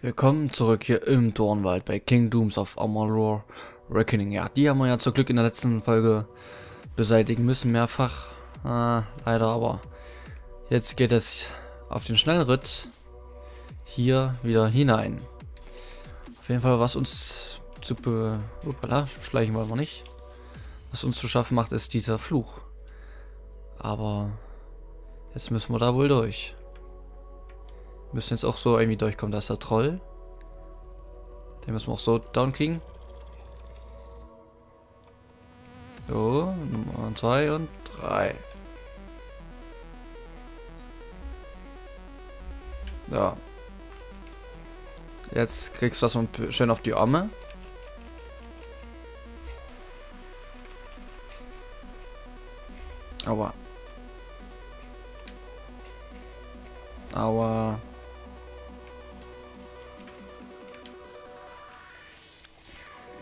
Willkommen zurück hier im Dornwald bei Kingdoms of Amalur: Reckoning. Ja, die haben wir ja zum Glück in der letzten Folge beseitigen müssen, mehrfach. Leider, aber jetzt geht es auf den Schnellritt hier wieder hinein. Auf jeden Fall, was uns zu schleichen wollen wir nicht. Was uns zu schaffen macht, ist dieser Fluch. Aber jetzt müssen wir da wohl durch. Müssen jetzt auch so irgendwie durchkommen. Da ist der Troll. Den müssen wir auch so down kriegen. So, Nummer 2 und 3. Ja. Jetzt kriegst du das mal schön auf die Arme. Aua. Aua.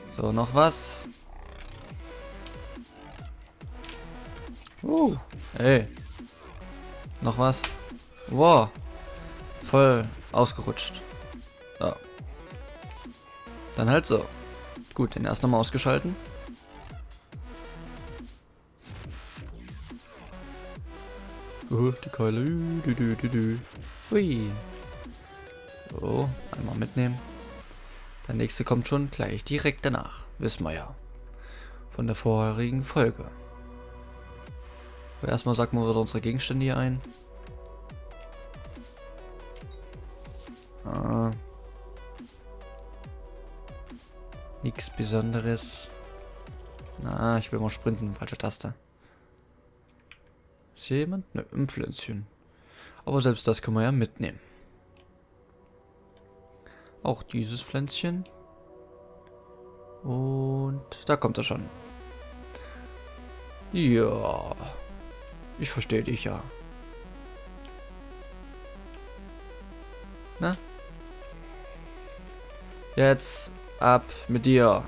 So, noch was. Ey. Noch was. Wow. Voll ausgerutscht. Ja. Dann halt so. Gut, den erst nochmal ausgeschalten. Oh, die Keule. Hui. So, einmal mitnehmen. Der nächste kommt schon gleich direkt danach. Wissen wir ja. Von der vorherigen Folge. Aber erstmal sagen wir wieder unsere Gegenstände hier ein. Nichts Besonderes. Na, ich will mal sprinten. Falsche Taste. Ist hier jemand? Ne, ein Pflänzchen. Aber selbst das können wir ja mitnehmen. Auch dieses Pflänzchen. Und da kommt er schon. Ja. Ich verstehe dich ja. Na? Jetzt ab mit dir.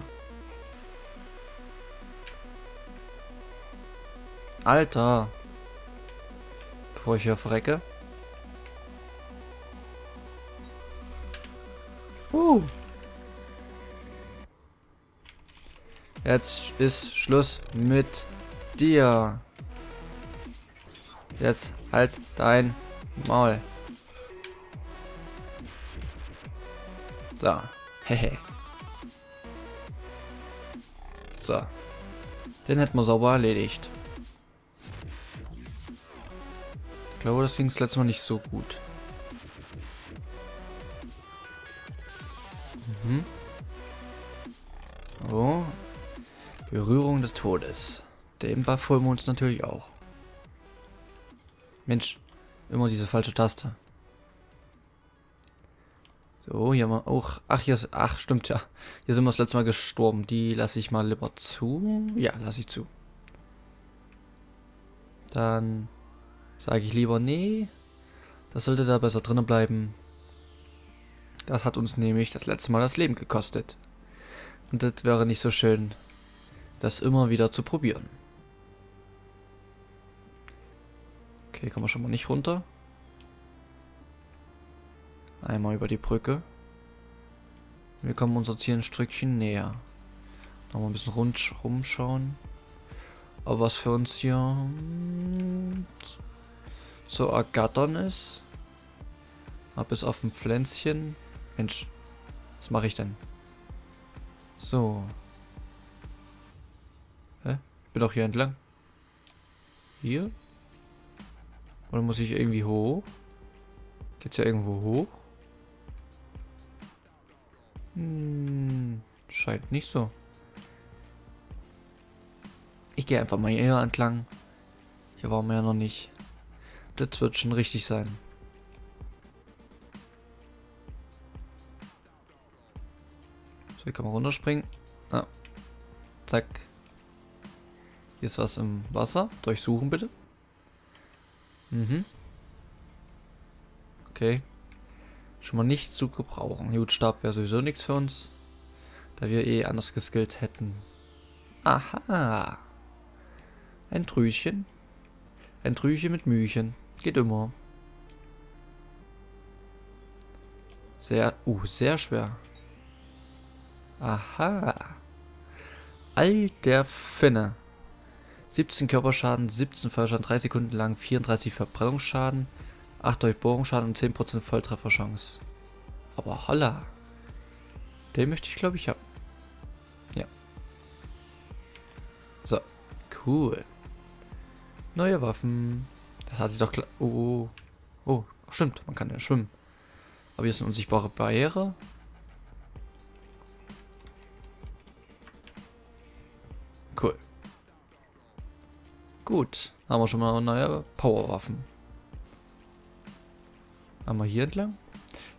Alter. Bevor ich hier verrecke. Jetzt ist Schluss mit dir. Jetzt halt dein Maul. So. Hehe. So. Den hätten wir sauber erledigt. Ich glaube, das ging das letzte Mal nicht so gut. So. Berührung des Todes. Den Buff holen wir uns natürlich auch. Mensch, immer diese falsche Taste. So, hier haben wir auch... Ach, hier ist, ach, stimmt ja. Hier sind wir das letzte Mal gestorben. Die lasse ich mal lieber zu. Ja, lasse ich zu. Dann sage ich lieber, nee. Das sollte da besser drinnen bleiben. Das hat uns nämlich das letzte Mal das Leben gekostet. Und das wäre nicht so schön, das immer wieder zu probieren. Okay, kommen wir schon mal nicht runter. Einmal über die Brücke. Wir kommen uns jetzt hier ein Stückchen näher. Noch mal ein bisschen rumschauen. Aber was für uns hier zu ergattern ist. Bis auf ein Pflänzchen. Mensch, was mache ich denn? So. Hä? Bin doch hier entlang. Hier? Oder muss ich irgendwie hoch? Geht's ja irgendwo hoch? Hm, scheint nicht so. Ich gehe einfach mal hier entlang. Hier waren wir ja noch nicht. Das wird schon richtig sein. So, hier kann man runterspringen. Ah. Zack. Hier ist was im Wasser. Durchsuchen bitte. Mhm. Okay. Schon mal nichts zu gebrauchen. Jutstab wäre sowieso nichts für uns. Da wir eh anders geskillt hätten. Aha. Ein Trüchen. Ein Trüchen mit Mühchen. Geht immer. Sehr, sehr schwer. Aha. Alter Finne. 17 Körperschaden, 17 Feuerschaden, 3 Sekunden lang, 34 Verbrennungsschaden, 8 Durchbohrungsschaden und 10% Volltrefferchance. Aber holla. Den möchte ich, glaube ich, haben. Ja. So. Cool. Neue Waffen. Das hat sich doch... Oh, oh. Oh, stimmt. Man kann ja schwimmen. Aber hier ist eine unsichtbare Barriere. Cool. Gut. Haben wir schon mal neue Powerwaffen. Einmal hier entlang.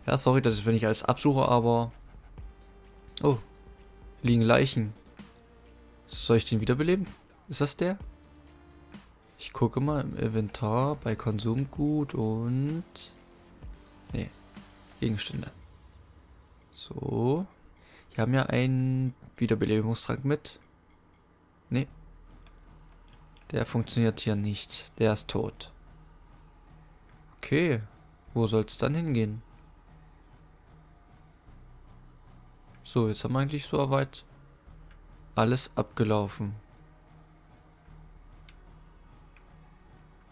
Ja, sorry, dass ich nicht alles absuche, aber... Oh. Liegen Leichen. Soll ich den wiederbeleben? Ist das der? Ich gucke mal im Inventar bei Konsumgut und... Nee. Gegenstände. So. Wir haben ja einen Wiederbelebungstrank mit. Nee. Der funktioniert hier nicht. Der ist tot. Okay. Wo soll es dann hingehen? So, jetzt haben wir eigentlich so weit alles abgelaufen.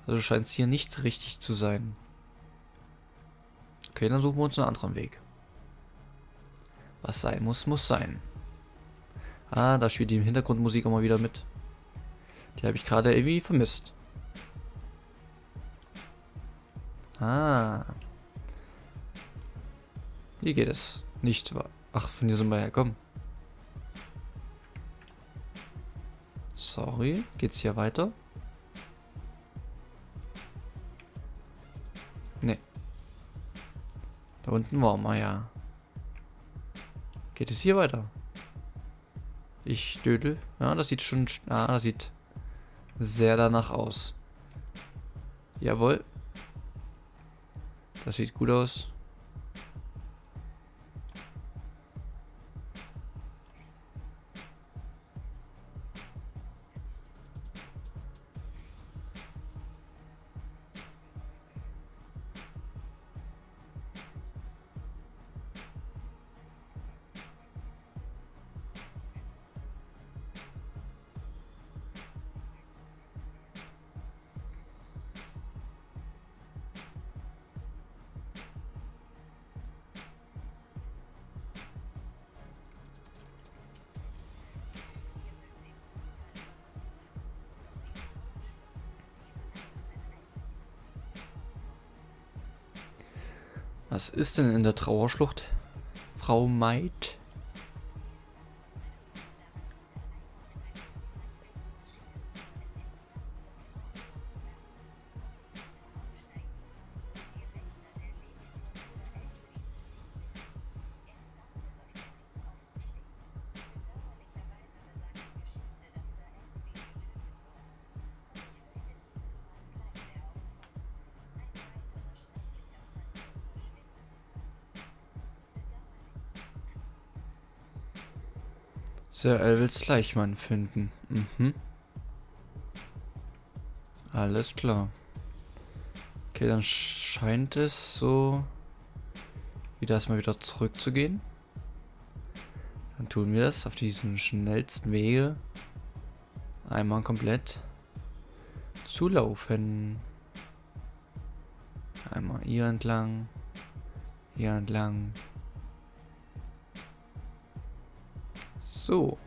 Also scheint es hier nicht richtig zu sein. Okay, dann suchen wir uns einen anderen Weg. Was sein muss, muss sein. Ah, da spielt die Hintergrundmusik immer wieder mit. Die habe ich gerade irgendwie vermisst. Ah. Hier geht es. Nicht wahr? Ach, von hier sind wir herkommen. Sorry, geht's hier weiter? Nee. Da unten waren wir ja. Geht es hier weiter? Ich dödel. Ja, das sieht schon... Ah, das sieht sehr danach aus. Jawohl. Das sieht gut aus. Was ist denn in der Trauerschlucht, Frau Maid? Sir Elwils Leichmann finden. Mhm. Alles klar. Okay, dann scheint es so wieder erstmal wieder zurückzugehen. Dann tun wir das auf diesen schnellsten Wege. Einmal komplett zu laufen. Einmal hier entlang. Hier entlang. So.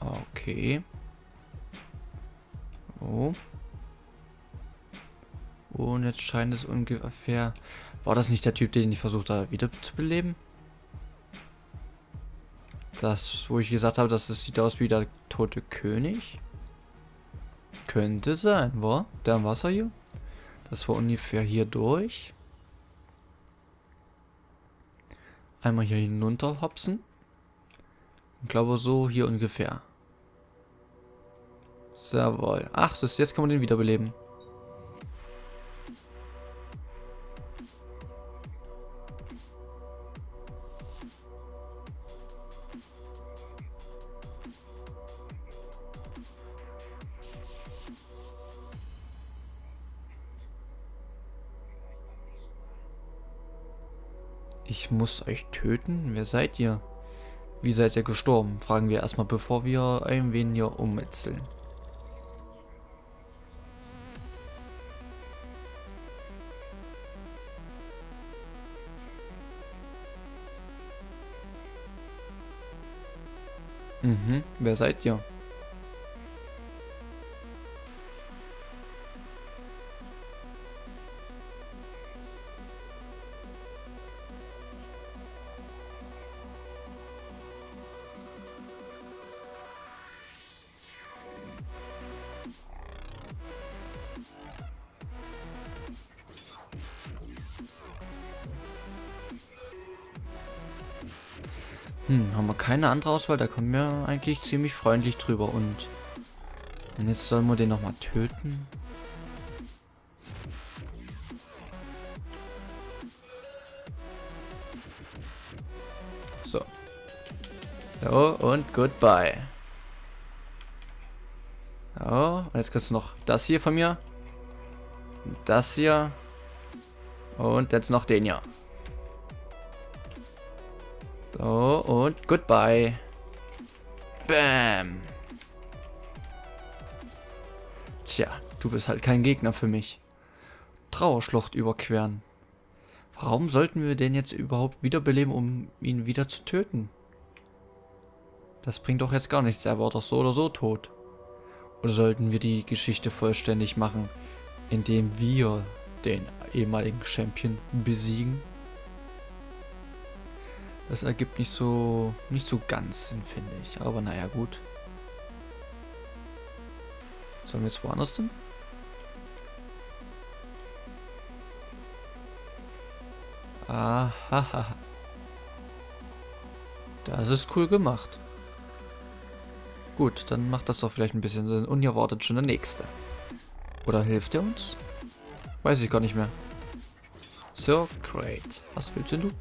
Okay. Oh. Und jetzt scheint es ungefähr... War das nicht der Typ, den ich versucht habe, wieder zu beleben? Das, wo ich gesagt habe, dass es sieht aus wie der tote König? Könnte sein, war? Der im Wasser hier? Das war ungefähr hier durch. Einmal hier hinunter hopsen. Ich glaube so hier ungefähr. Jawohl. Ach, das ist, jetzt kann man den wiederbeleben. Ich muss euch töten? Wer seid ihr? Wie seid ihr gestorben? Fragen wir erstmal, bevor wir irgendwen hier umetzeln. Wer seid ihr? Haben wir keine andere Auswahl, da kommen wir eigentlich ziemlich freundlich drüber und jetzt sollen wir den nochmal töten. So. So und goodbye. So, jetzt kriegst du noch das hier von mir. Und das hier. Und jetzt noch den hier. So, und goodbye. Bam. Tja, du bist halt kein Gegner für mich. Trauerschlucht überqueren. Warum sollten wir den jetzt überhaupt wiederbeleben, um ihn wieder zu töten? Das bringt doch jetzt gar nichts, er war doch so oder so tot. Oder sollten wir die Geschichte vollständig machen, indem wir den ehemaligen Champion besiegen? Das ergibt nicht so ganz Sinn, finde ich. Aber naja, gut. Sollen wir jetzt woanders hin? Aha. Das ist cool gemacht. Gut, dann macht das doch vielleicht ein bisschen Sinn. Und hier wartet schon der nächste. Oder hilft er uns? Weiß ich gar nicht mehr. So, great. Was willst denn du?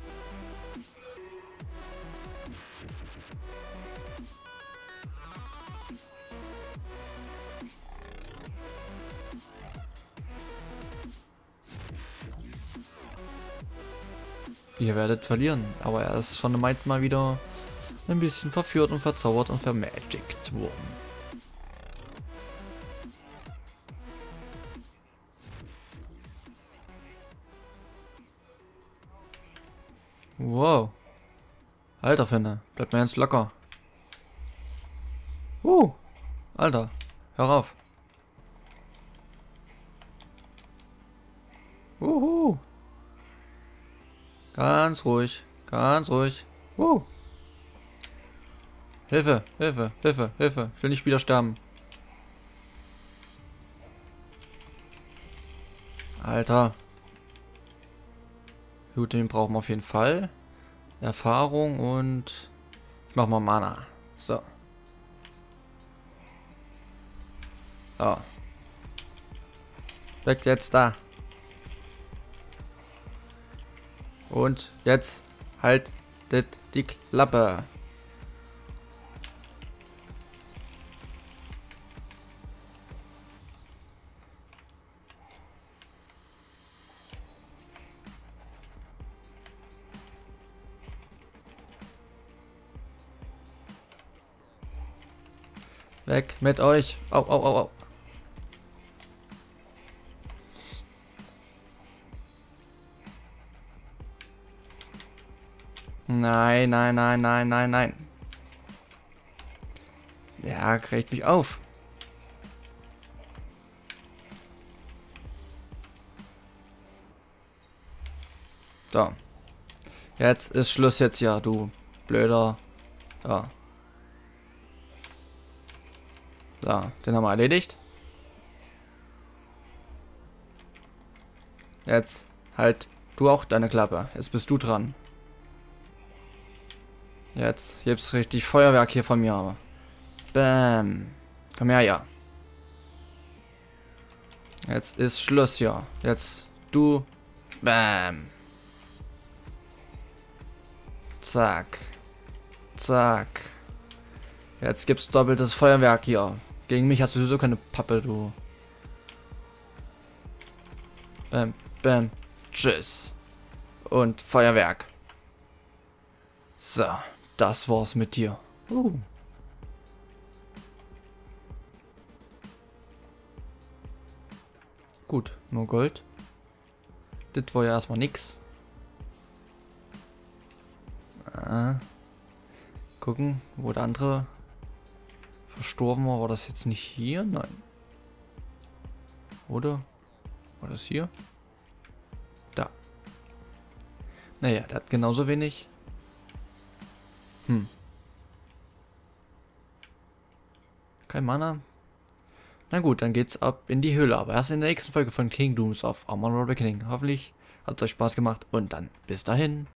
Ihr werdet verlieren, aber er ist von dem Might mal wieder ein bisschen verführt und verzaubert und vermagickt worden. Wow. Alter, Finde, bleibt mir ganz locker. Alter, hör auf. Ganz ruhig, ganz ruhig. Hilfe, Hilfe, Hilfe, Hilfe. Ich will nicht wieder sterben. Alter. Gut, den brauchen wir auf jeden Fall. Erfahrung und... Ich mach mal Mana. So. So. Weg jetzt da. Und jetzt haltet die Klappe. Weg mit euch. Au. Nein. Ja, kriegt mich auf. So. Jetzt ist Schluss jetzt ja, du blöder. So. So, den haben wir erledigt. Jetzt halt du auch deine Klappe. Jetzt bist du dran. Jetzt gibt's richtig Feuerwerk hier von mir, aber. Bam. Komm her, ja. Jetzt ist Schluss, ja. Jetzt du. Bam. Zack. Zack. Jetzt gibt's doppeltes Feuerwerk hier. Gegen mich hast du sowieso keine Pappe, du. Bam. Bam. Tschüss. Und Feuerwerk. So, das war's mit dir. Gut, nur Gold. Das war ja erstmal nix. Gucken, wo der andere verstorben war. War das jetzt nicht hier? Nein. Oder? War das hier? Da. Naja, der hat genauso wenig. Kein Mana. Na gut, dann geht's ab in die Höhle. Aber erst in der nächsten Folge von Kingdoms of Amalur: Reckoning. Hoffentlich hat's euch Spaß gemacht und dann bis dahin.